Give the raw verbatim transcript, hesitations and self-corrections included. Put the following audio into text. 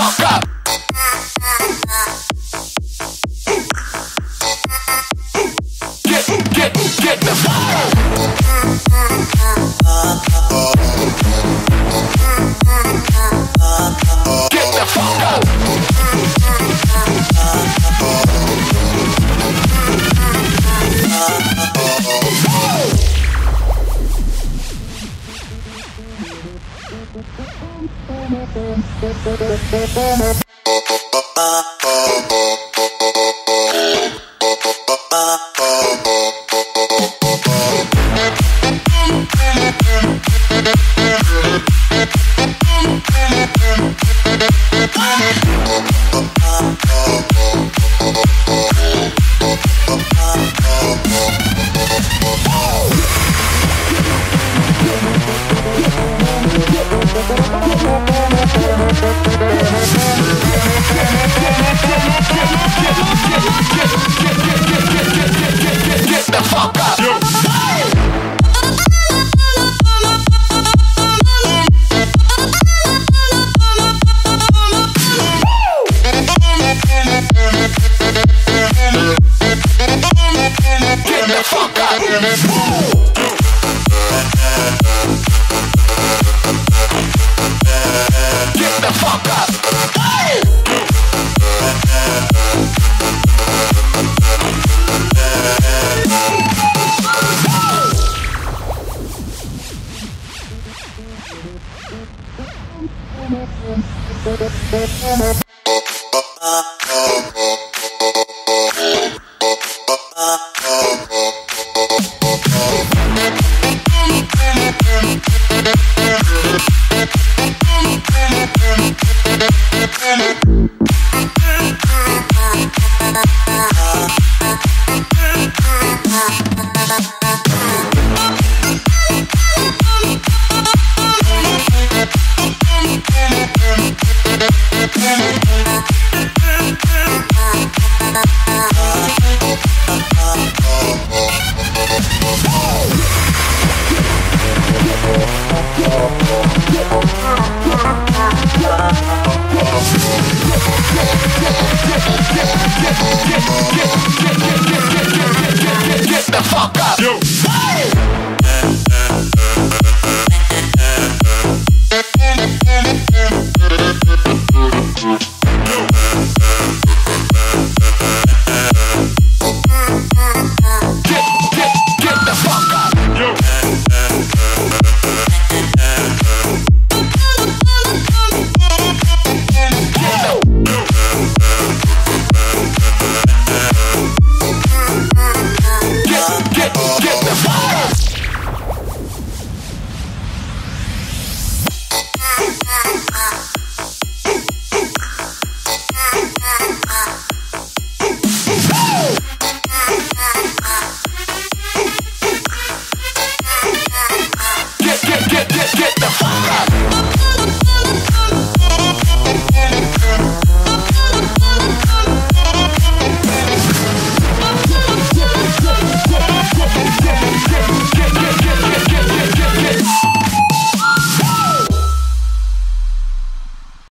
fuck up. Get, get, get the fuck. Get the fuck up. We'll be right back.